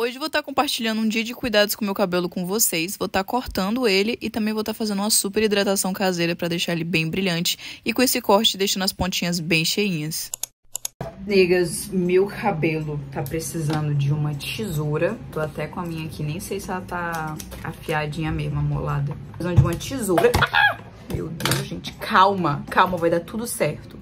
Hoje vou estar compartilhando um dia de cuidados com o meu cabelo com vocês, vou estar cortando ele e também vou estar fazendo uma super hidratação caseira para deixar ele bem brilhante e com esse corte deixando as pontinhas bem cheinhas. Negas, meu cabelo tá precisando de uma tesoura. Tô até com a minha aqui, nem sei se ela tá afiadinha mesmo, amolada. Precisando de uma tesoura. Meu Deus, gente, calma, calma, vai dar tudo certo.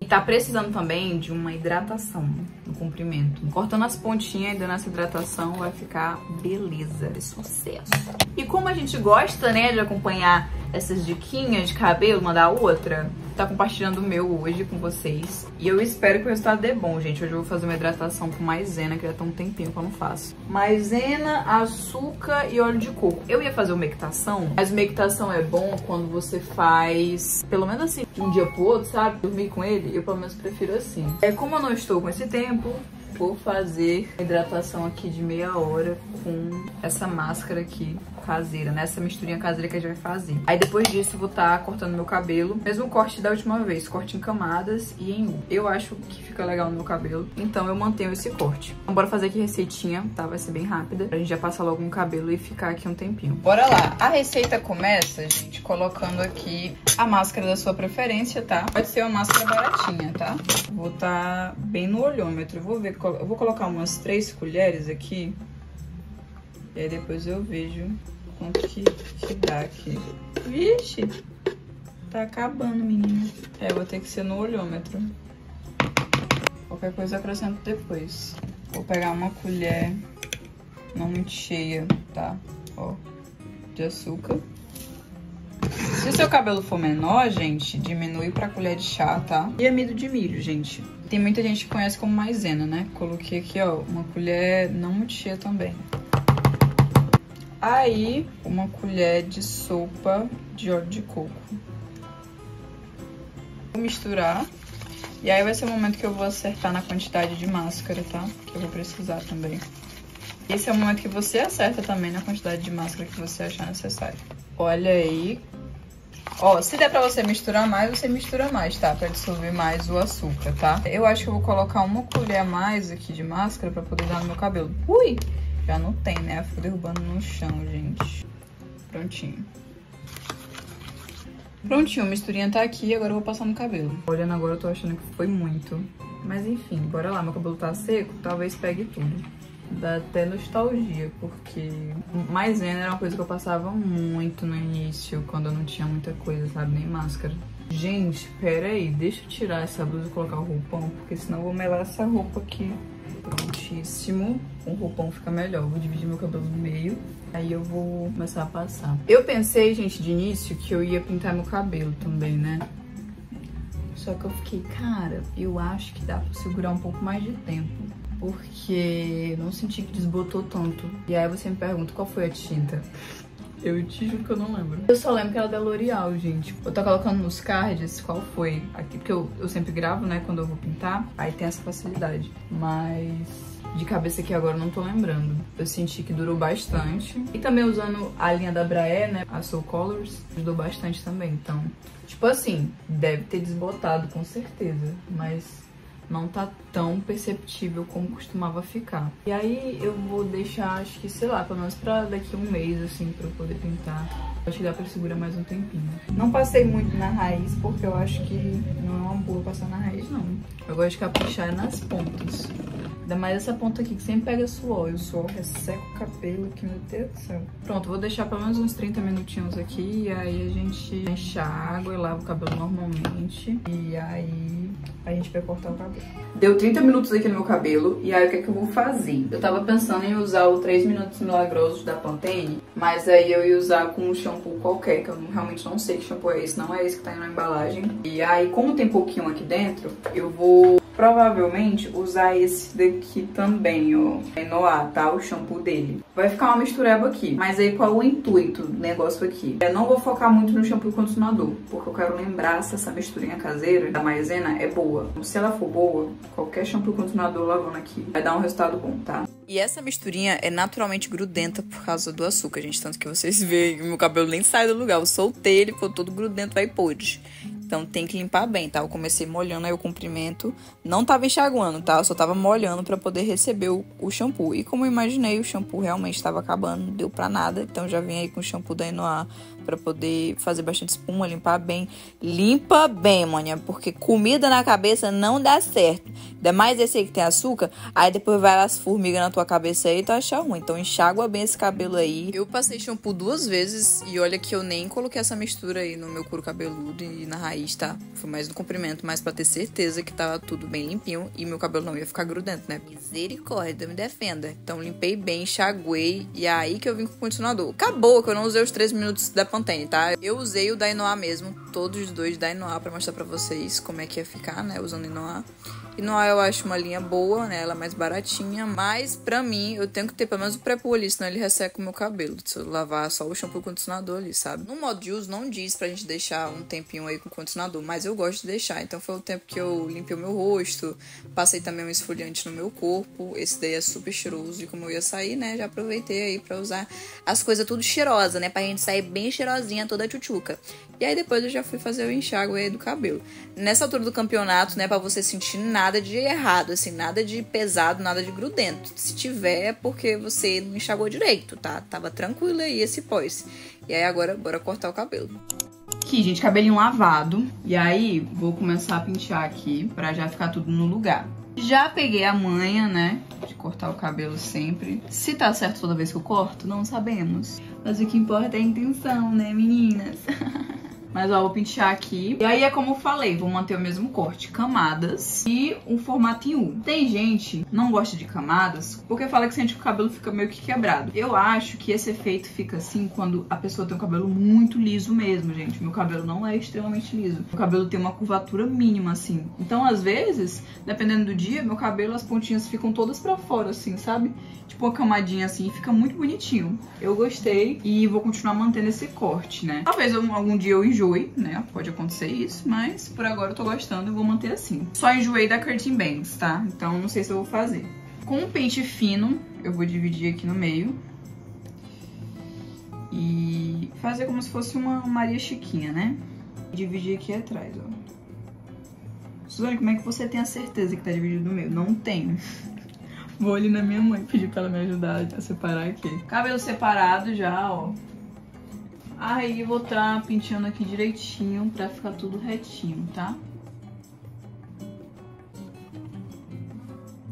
E tá precisando também de uma hidratação no comprimento. Cortando as pontinhas e dando essa hidratação vai ficar beleza, é sucesso. E como a gente gosta, né, de acompanhar essas diquinhas de cabelo uma da outra, tá compartilhando o meu hoje com vocês. E eu espero que o resultado dê bom, gente. Hoje eu vou fazer uma hidratação com maizena, que já tá um tempinho que eu não faço. Maizena, açúcar e óleo de coco. Eu ia fazer uma equitação, mas uma equitação é bom quando você faz, pelo menos assim, de um dia pro outro, sabe? Dormir com ele, eu pelo menos prefiro assim. É, como eu não estou com esse tempo, vou fazer hidratação aqui de meia hora com essa máscara aqui caseira, né? Essa misturinha caseira que a gente vai fazer. Aí depois disso eu vou estar cortando meu cabelo, mesmo corte da última vez, corte em camadas e em U. Eu acho que fica legal no meu cabelo, então eu mantenho esse corte. Então bora fazer aqui a receitinha, tá? Vai ser bem rápida, pra gente já passar logo no cabelo e ficar aqui um tempinho. Bora lá! A receita começa, gente, colocando aqui a máscara da sua preferência, tá? Pode ser uma máscara baratinha, tá? Vou estar bem no olhômetro, vou ver. Eu vou colocar umas 3 colheres aqui. E aí depois eu vejo quanto que dá aqui. Vixe! Tá acabando, menina. É, vou ter que ser no olhômetro. Qualquer coisa eu acrescento depois. Vou pegar uma colher não muito cheia, tá? Ó, de açúcar. Se o seu cabelo for menor, gente, diminui pra colher de chá, tá? E amido de milho, gente. Tem muita gente que conhece como maizena, né? Coloquei aqui, ó, uma colher não muito cheia também. Aí, uma colher de sopa de óleo de coco. Vou misturar. E aí vai ser o momento que eu vou acertar na quantidade de máscara, tá? Que eu vou precisar também. Esse é o momento que você acerta também na quantidade de máscara que você achar necessário. Olha aí. Ó, se der pra você mistura mais, tá? Pra dissolver mais o açúcar, tá? Eu acho que eu vou colocar uma colher a mais aqui de máscara pra poder dar no meu cabelo. Ui! Já não tem, né? Eu fico derrubando no chão, gente. Prontinho. Prontinho, a misturinha tá aqui, agora eu vou passar no cabelo. Olhando agora, eu tô achando que foi muito. Mas enfim, bora lá. Meu cabelo tá seco, talvez pegue tudo. Dá até nostalgia, porque maizena era uma coisa que eu passava muito no início, quando eu não tinha muita coisa, sabe? Nem máscara. Gente, pera aí, deixa eu tirar essa blusa e colocar o roupão, porque senão eu vou melar essa roupa aqui. Prontíssimo. Com o roupão fica melhor. Vou dividir meu cabelo no meio, aí eu vou começar a passar. Eu pensei, gente, de início, que eu ia pintar meu cabelo também, né? Só que eu fiquei, cara, eu acho que dá pra segurar um pouco mais de tempo, porque não senti que desbotou tanto. E aí você me pergunta qual foi a tinta. Eu te juro que eu não lembro. Eu só lembro que ela é da L'Oreal, gente. Eu tô colocando nos cards qual foi aqui, porque eu sempre gravo, né, quando eu vou pintar. Aí tem essa facilidade. Mas de cabeça aqui agora eu não tô lembrando. Eu senti que durou bastante. E também usando a linha da Braé, né, a Soul Colors, ajudou bastante também. Então, tipo assim, deve ter desbotado com certeza, mas não tá tão perceptível como costumava ficar. E aí eu vou deixar, acho que, sei lá, pelo menos pra daqui a um mês, assim, pra eu poder pintar. Acho que dá pra segurar mais um tempinho. Não passei muito na raiz, porque eu acho que não é uma boa passar na raiz, não. Eu gosto de caprichar nas pontas. Ainda mais essa ponta aqui, que sempre pega suor. E o suor resseca o cabelo aqui, meu Deus do céu. Pronto, vou deixar pelo menos uns 30 minutinhos aqui. E aí a gente enche a água e lava o cabelo normalmente. E aí a gente vai cortar o cabelo. Deu 30 minutos aqui no meu cabelo. E aí o que é que eu vou fazer? Eu tava pensando em usar o 3 Minutos Milagrosos da Pantene, mas aí eu ia usar com um shampoo qualquer, que eu realmente não sei que shampoo é esse. Não é esse que tá aí na embalagem. E aí, como tem pouquinho aqui dentro, eu vou provavelmente usar esse daqui também, ó. Inoar, tá? O shampoo dele. Vai ficar uma mistureba aqui. Mas aí qual é o intuito do negócio aqui? Eu não vou focar muito no shampoo e condicionador, porque eu quero lembrar se essa misturinha caseira da maizena é boa. Se ela for boa, qualquer shampoo e condicionador lavando aqui vai dar um resultado bom, tá? E essa misturinha é naturalmente grudenta por causa do açúcar, gente. Tanto que vocês veem, meu cabelo nem sai do lugar. Eu soltei ele, ficou todo grudento, vai pôde. Então tem que limpar bem, tá? Eu comecei molhando, aí eu comprimento. Não tava enxaguando, tá? Eu só tava molhando pra poder receber o shampoo. E como eu imaginei, o shampoo realmente tava acabando, não deu pra nada. Então já vim aí com o shampoo da Inoar pra poder fazer bastante espuma, limpar bem. Limpa bem, maninha, porque comida na cabeça não dá certo. Ainda mais esse aí que tem açúcar, aí depois vai as formigas na tua cabeça aí e tu acha ruim. Então enxágua bem esse cabelo aí. Eu passei shampoo 2 vezes e olha que eu nem coloquei essa mistura aí no meu couro cabeludo e na raiz, tá? Foi mais no comprimento, mas pra ter certeza que tava tudo bem limpinho e meu cabelo não ia ficar grudento, né? Misericórdia, me defenda. Então limpei bem, enxaguei e é aí que eu vim com o condicionador. Acabou que eu não usei os 3 minutos da Pantene, tá? Eu usei o da Inoar mesmo, todos os 2 da Inoar pra mostrar pra vocês como é que ia ficar, né? Usando Inoar. Inoar eu acho uma linha boa, né? Ela é mais baratinha, mas pra mim eu tenho que ter pelo menos o pré-poo ali, senão ele resseca o meu cabelo. Se eu lavar só o shampoo e o condicionador ali, sabe? No modo de uso não diz pra gente deixar um tempinho aí com o condicionador, mas eu gosto de deixar. Então foi o tempo que eu limpei o meu rosto, passei também um esfoliante no meu corpo. Esse daí é super cheiroso e como eu ia sair, né? Já aproveitei aí pra usar as coisas tudo cheirosas, né? Pra gente sair bem cheirosinha, toda tchutchuca. E aí depois eu já fui fazer o enxágue aí do cabelo. Nessa altura do campeonato, né? Pra você sentir nada de errado, assim, nada de pesado, nada de grudento. Se tiver é porque você não enxagou direito, tá? Tava tranquilo aí esse pós. E aí agora bora cortar o cabelo. Aqui, gente, cabelinho lavado. E aí vou começar a pentear aqui pra já ficar tudo no lugar. Já peguei a manha, né, de cortar o cabelo sempre. Se tá certo toda vez que eu corto, não sabemos. Mas o que importa é a intenção, né, meninas? Mas ó, vou pentear aqui. E aí é como eu falei, vou manter o mesmo corte, camadas e um formato em U. Tem gente que não gosta de camadas porque fala que sente que o cabelo fica meio que quebrado. Eu acho que esse efeito fica assim quando a pessoa tem um cabelo muito liso mesmo, gente. Meu cabelo não é extremamente liso. Meu cabelo tem uma curvatura mínima, assim. Então, às vezes, dependendo do dia, meu cabelo, as pontinhas ficam todas pra fora, assim, sabe? Tipo uma camadinha assim, fica muito bonitinho. Eu gostei e vou continuar mantendo esse corte, né? Talvez algum dia eu enjoe, né? Pode acontecer isso, mas por agora eu tô gostando e vou manter assim. Só enjoei da curtain bangs, tá? Então não sei se eu vou fazer. Com um pente fino, eu vou dividir aqui no meio e fazer como se fosse uma Maria Chiquinha, né? Dividir aqui atrás, ó. Suzane, como é que você tem a certeza que tá dividido no meio? Não tenho. Vou ali na minha mãe pedir pra ela me ajudar a separar aqui. Cabelo separado já, ó. Aí vou tá penteando aqui direitinho pra ficar tudo retinho, tá?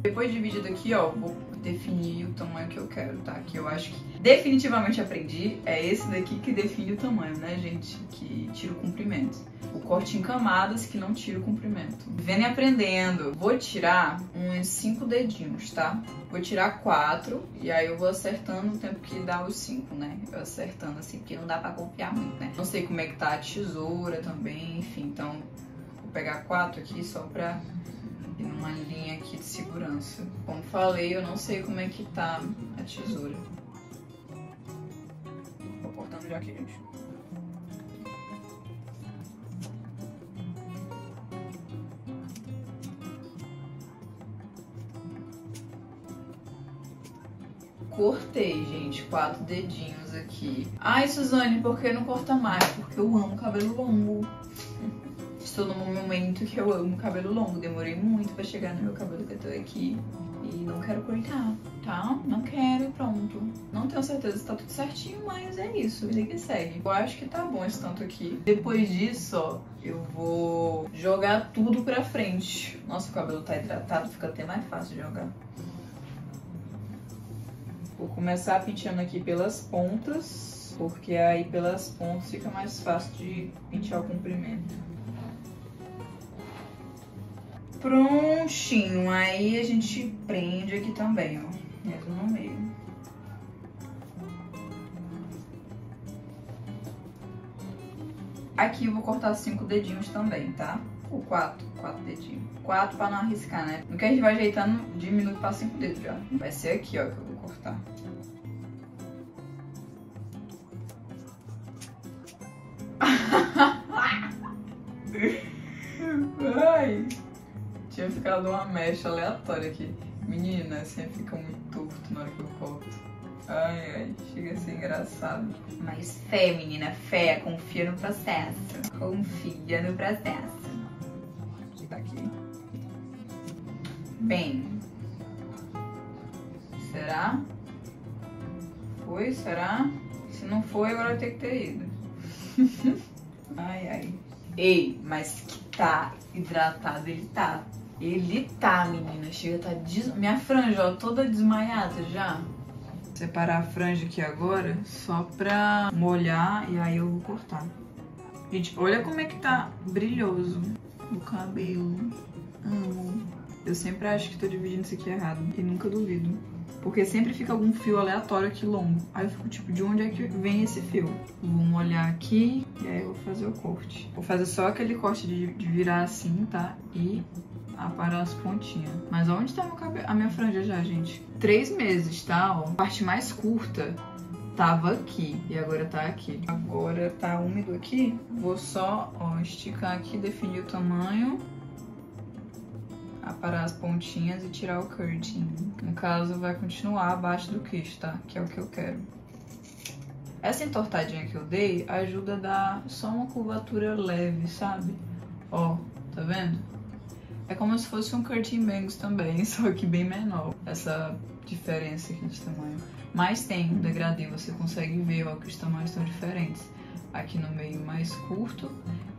Depois dividido aqui, ó, vou definir o tamanho que eu quero, tá? Que eu acho que definitivamente aprendi, é esse daqui que define o tamanho, né, gente? Que tira o comprimento. O corte em camadas que não tira o comprimento. Vendo e aprendendo. Vou tirar uns 5 dedinhos, tá? Vou tirar 4 e aí eu vou acertando o tempo que dá os 5, né? Eu acertando assim, porque não dá pra confiar muito, né? Não sei como é que tá a tesoura também, enfim. Então, vou pegar 4 aqui só pra ter uma linha aqui de segurança. Como falei, eu não sei como é que tá a tesoura. Vou cortando já aqui, gente. Cortei, gente, 4 dedinhos aqui. Ai, Suzane, por que não corta mais? Porque eu amo cabelo longo. Estou num momento que eu amo cabelo longo. Demorei muito pra chegar no meu cabelo que eu tô aqui. E não quero cortar, tá? Não quero, pronto. Não tenho certeza se tá tudo certinho, mas é isso. Vida que segue. Eu acho que tá bom esse tanto aqui. Depois disso, ó, eu vou jogar tudo pra frente. Nossa, o cabelo tá hidratado, fica até mais fácil de jogar. Vou começar penteando aqui pelas pontas, porque aí pelas pontas fica mais fácil de pentear o comprimento. Prontinho, aí a gente prende aqui também, ó, mesmo no meio. Aqui eu vou cortar 5 dedinhos também, tá? Ou 4 dedinhos. 4 pra não arriscar, né? No que a gente vai ajeitando, diminui pra 5 dedos já. Vai ser aqui, ó, que eu vou cortar. Ai! Tinha ficado uma mecha aleatória aqui. Menina, sempre fica muito torto na hora que eu corto. Ai, ai, chega a ser engraçado. Mas fé, menina, fé. Confia no processo. Confia no processo. Aqui tá aqui. Bem. Será? Foi? Será? Se não foi, agora eu tenho que ter ido. Ai, ai. Ei, mas que tá hidratado, ele tá. Ele tá, menina. Chega, tá... Minha franja, ó, toda desmaiada já. Vou separar a franja aqui agora, só pra molhar, e aí eu vou cortar. Gente, olha como é que tá brilhoso o cabelo. Amo. Eu sempre acho que tô dividindo isso aqui errado, e nunca duvido. Porque sempre fica algum fio aleatório aqui longo. Aí eu fico tipo, de onde é que vem esse fio? Vou molhar aqui e aí eu vou fazer o corte. Vou fazer só aquele corte de virar assim, tá? E aparar as pontinhas. Mas onde tá meu cabelo? A minha franja já, gente? 3 meses, tá? Ó, a parte mais curta tava aqui e agora tá aqui. Agora tá úmido aqui. Vou só, ó, esticar aqui, definir o tamanho, aparar as pontinhas e tirar o curtinho. No caso, vai continuar abaixo do queixo, tá? Que é o que eu quero. Essa entortadinha que eu dei ajuda a dar só uma curvatura leve, sabe? Ó, tá vendo? É como se fosse um curtain bangs também, só que bem menor. Essa diferença aqui de tamanho. Mas tem um degradê, você consegue ver, ó, que os tamanhos estão diferentes. Aqui no meio mais curto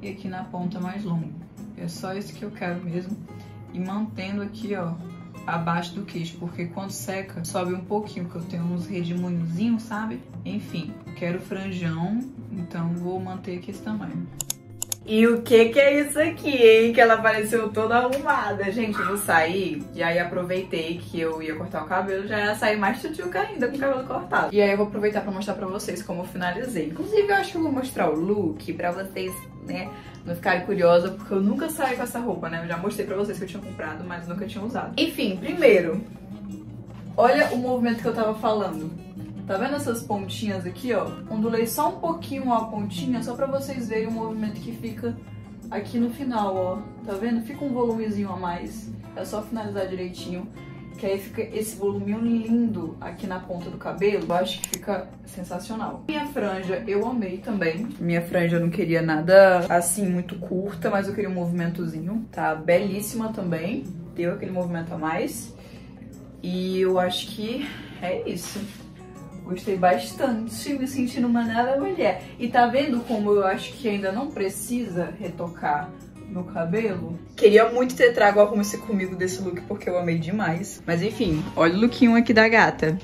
e aqui na ponta mais longo. É só isso que eu quero mesmo. E mantendo aqui, ó, abaixo do queixo, porque quando seca, sobe um pouquinho, porque eu tenho uns redemoinhozinhos, sabe? Enfim, quero franjão, então vou manter aqui esse tamanho. E o que é isso aqui, hein? Que ela apareceu toda arrumada. Gente, eu vou sair, e aí aproveitei que eu ia cortar o cabelo, já ia sair mais tchutchuca ainda com o cabelo cortado. E aí eu vou aproveitar pra mostrar pra vocês como eu finalizei. Inclusive, eu acho que eu vou mostrar o look pra vocês, né, não ficarem curiosas, porque eu nunca saí com essa roupa, né? Eu já mostrei pra vocês que eu tinha comprado, mas nunca tinha usado. Enfim, primeiro, olha o movimento que eu tava falando. Tá vendo essas pontinhas aqui, ó? Ondulei só um pouquinho a pontinha, só pra vocês verem o movimento que fica aqui no final, ó. Tá vendo? Fica um volumezinho a mais. É só finalizar direitinho, que aí fica esse voluminho lindo aqui na ponta do cabelo. Eu acho que fica sensacional. Minha franja eu amei também. Minha franja eu não queria nada assim muito curta, mas eu queria um movimentozinho. Tá belíssima também. Deu aquele movimento a mais. E eu acho que é isso. Gostei bastante, me sentindo uma nova mulher. E tá vendo como eu acho que ainda não precisa retocar meu cabelo? Queria muito ter trago alguma comigo desse look, porque eu amei demais. Mas enfim, olha o lookinho aqui da gata.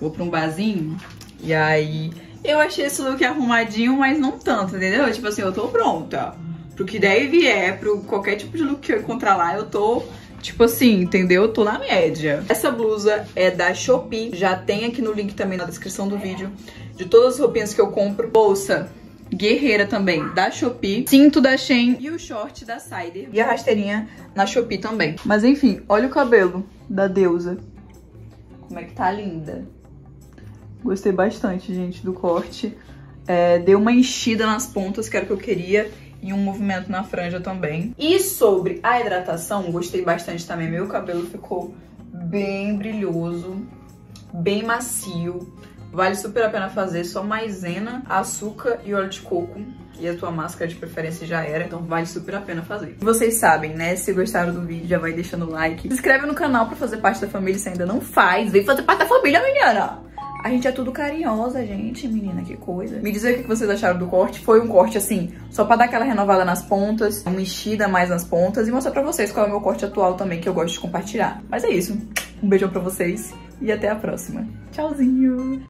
Vou pra um barzinho e aí... Eu achei esse look arrumadinho, mas não tanto, entendeu? Tipo assim, eu tô pronta. Pro que der e vier, pro qualquer tipo de look que eu encontrar lá, eu tô... Tipo assim, entendeu? Eu tô na média. Essa blusa é da Shopee. Já tem aqui no link também na descrição do vídeo. De todas as roupinhas que eu compro. Bolsa guerreira também da Shopee. Cinto da Shein. E o short da Side. E a rasteirinha na Shopee também. Mas enfim, olha o cabelo da deusa. Como é que tá linda. Gostei bastante, gente, do corte. É, deu uma enchida nas pontas, que era o que eu queria. E um movimento na franja também. E sobre a hidratação, gostei bastante também. Meu cabelo ficou bem brilhoso, bem macio. Vale super a pena fazer. Só maizena, açúcar e óleo de coco. E a tua máscara de preferência já era. Então vale super a pena fazer. E vocês sabem, né? Se gostaram do vídeo, já vai deixando o like. Se inscreve no canal pra fazer parte da família se ainda não faz. Vem fazer parte da família, menina! A gente é tudo carinhosa, gente. Menina, que coisa. Me diz aí o que vocês acharam do corte. Foi um corte, assim, só pra dar aquela renovada nas pontas, uma enchida mais nas pontas, e mostrar pra vocês qual é o meu corte atual também, que eu gosto de compartilhar. Mas é isso. Um beijão pra vocês e até a próxima. Tchauzinho!